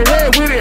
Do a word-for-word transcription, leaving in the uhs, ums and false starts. Hey, with it.